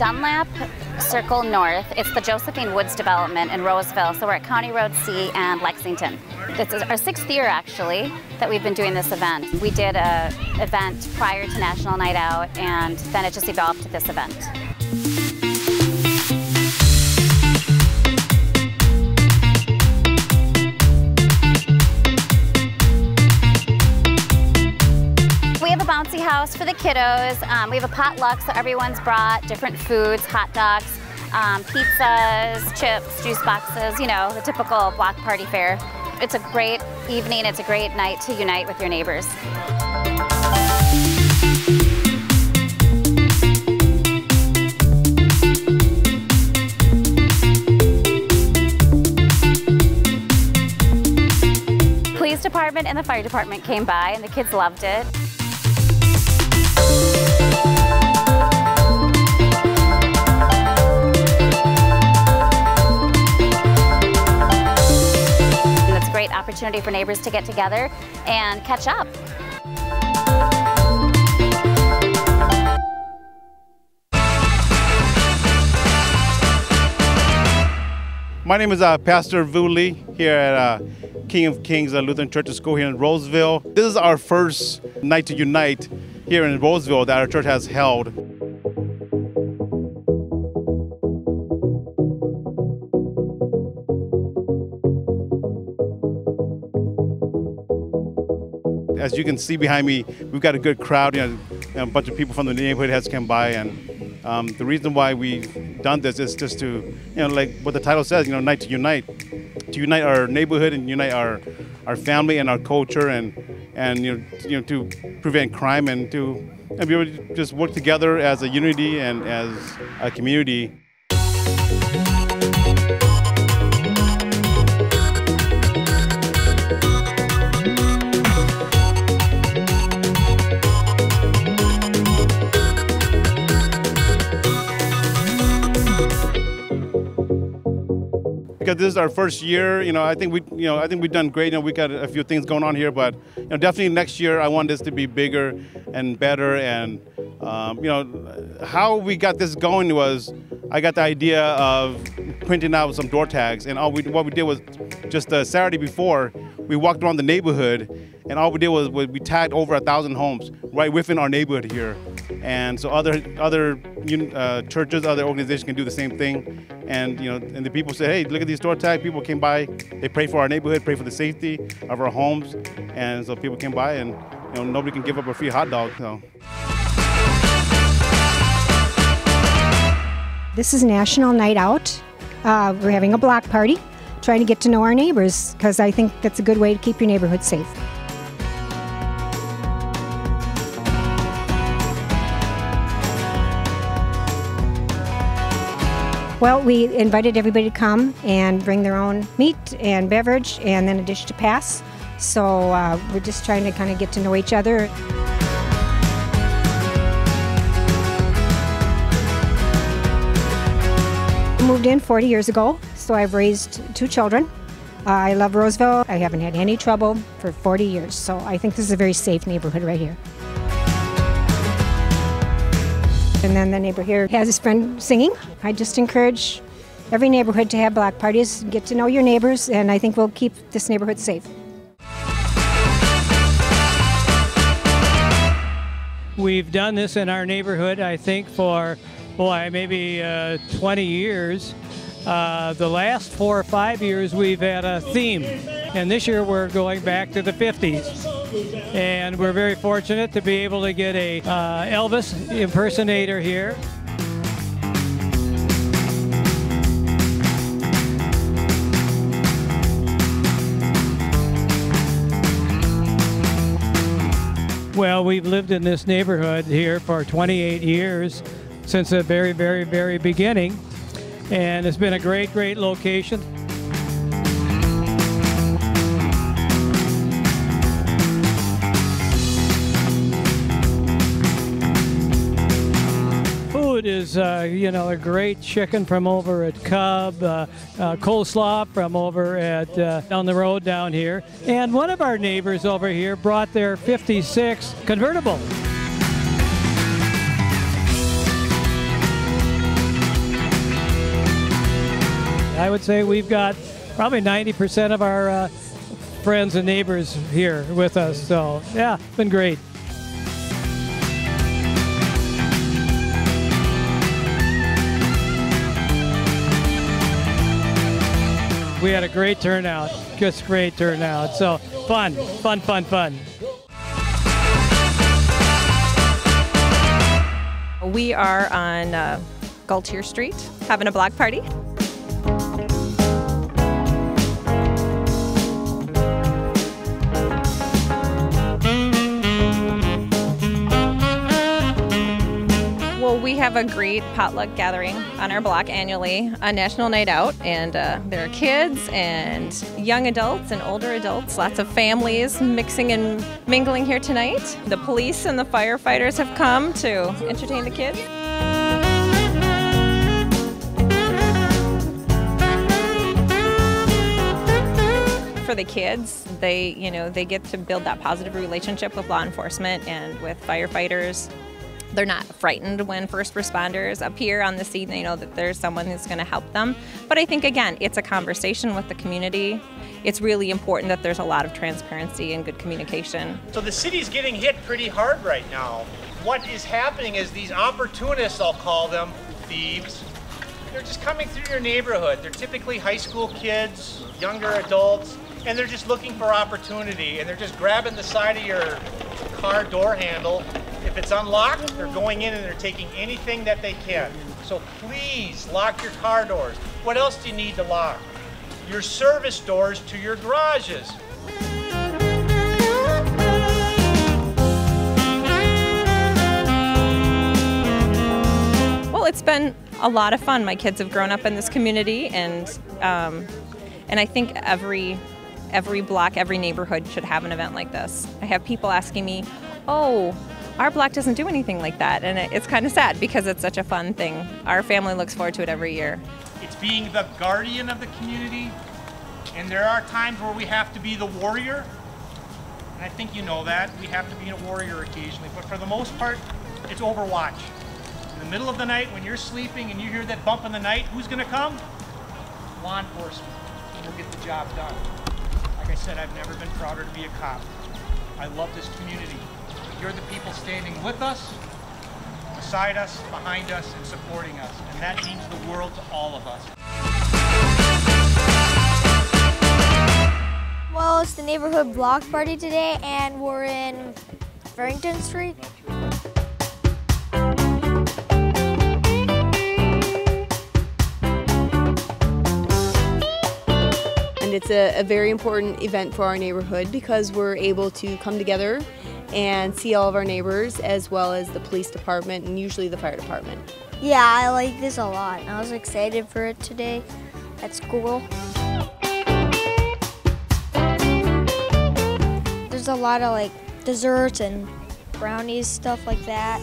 Dunlap Circle North. It's the Josephine Woods development in Roseville. So we're at County Road C and Lexington. This is our 6th year, actually, that we've been doing this event. We did an event prior to National Night Out, and then it just evolved to this event. Bouncy house for the kiddos. We have a potluck, so everyone's brought different foods, hot dogs, pizzas, chips, juice boxes, you know, the typical block party fare. It's a great evening, it's a great night to unite with your neighbors. Police department and the fire department came by and the kids loved it. Great opportunity for neighbors to get together and catch up. My name is Pastor Vu Li here at King of Kings Lutheran Church and School here in Roseville. This is our first night to unite here in Roseville that our church has held. As you can see behind me, we've got a good crowd, you know, and a bunch of people from the neighborhood has come by, and the reason why we've done this is just to, you know, like what the title says, you know, Night to unite our neighborhood and unite our family and our culture, and you know, to prevent crime and to be able to just work together as a unity and as a community. This is our first year, you know. I think we've done great. You know, we got a few things going on here, but you know, definitely next year I want this to be bigger and better. And you know, how we got this going was I got the idea of printing out some door tags, and what we did was just the Saturday before we walked around the neighborhood, and all we did was we tagged over 1,000 homes right within our neighborhood here. And so other churches, other organizations can do the same thing. And you know, and the people say, hey, look at these door tags. People came by, they pray for our neighborhood, pray for the safety of our homes. And so people came by, and you know, nobody can give up a free hot dog. So. This is National Night Out. We're having a block party, trying to get to know our neighbors, because I think that's a good way to keep your neighborhood safe. Well, we invited everybody to come and bring their own meat and beverage and then a dish to pass. So we're just trying to kind of get to know each other. I moved in 40 years ago, so I've raised 2 children. I love Roseville. I haven't had any trouble for 40 years, so I think this is a very safe neighborhood right here. And then the neighbor here has his friend singing. I just encourage every neighborhood to have block parties, get to know your neighbors, and I think we'll keep this neighborhood safe. We've done this in our neighborhood, I think, for, boy, maybe 20 years. The last 4 or 5 years we've had a theme, and this year we're going back to the 50s. And we're very fortunate to be able to get a Elvis impersonator here. Well, we've lived in this neighborhood here for 28 years, since the very, very, very beginning. And it's been a great, great location. Is you know, a great chicken from over at Cub, coleslaw from over at down the road down here, and one of our neighbors over here brought their '56 convertible. I would say we've got probably 90% of our friends and neighbors here with us. So yeah, it's been great. We had a great turnout, just great turnout. So fun, fun, fun, fun. We are on Galtier Street having a block party. We have a great potluck gathering on our block annually, a National Night Out, and there are kids and young adults and older adults, lots of families mixing and mingling here tonight. The police and the firefighters have come to entertain the kids. For the kids, they get to build that positive relationship with law enforcement and with firefighters. They're not frightened when first responders appear on the scene. They know that there's someone who's going to help them. But I think, again, it's a conversation with the community. It's really important that there's a lot of transparency and good communication. So the city's getting hit pretty hard right now. What is happening is these opportunists, I'll call them, thieves, they're just coming through your neighborhood. They're typically high school kids, younger adults, and they're just looking for opportunity, and they're just grabbing the side of your car door handle. If it's unlocked, they're going in and they're taking anything that they can. So please lock your car doors. What else do you need to lock? Your service doors to your garages. Well, it's been a lot of fun. My kids have grown up in this community, and I think every block, every neighborhood should have an event like this. I have people asking me, oh, our block doesn't do anything like that, and it's kind of sad because it's such a fun thing. Our family looks forward to it every year. It's being the guardian of the community, and there are times where we have to be the warrior, and I think you know that. We have to be a warrior occasionally, but for the most part, it's overwatch. In the middle of the night, when you're sleeping and you hear that bump in the night, who's gonna come? Law enforcement. We'll get the job done. Like I said, I've never been prouder to be a cop. I love this community. You're the people standing with us, beside us, behind us, and supporting us. And that means the world to all of us. Well, it's the neighborhood block party today, and we're in Farrington Street. And it's a very important event for our neighborhood because we're able to come together and see all of our neighbors, as well as the police department and usually the fire department. Yeah, I like this a lot, and I was excited for it today at school. There's a lot of desserts and brownies, stuff like that.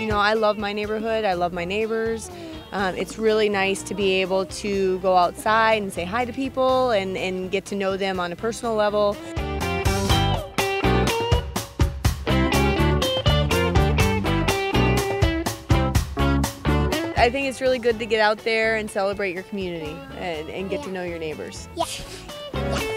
You know, I love my neighborhood, I love my neighbors. It's really nice to be able to go outside and say hi to people and get to know them on a personal level. I think it's really good to get out there and celebrate your community and get to know your neighbors. Yeah.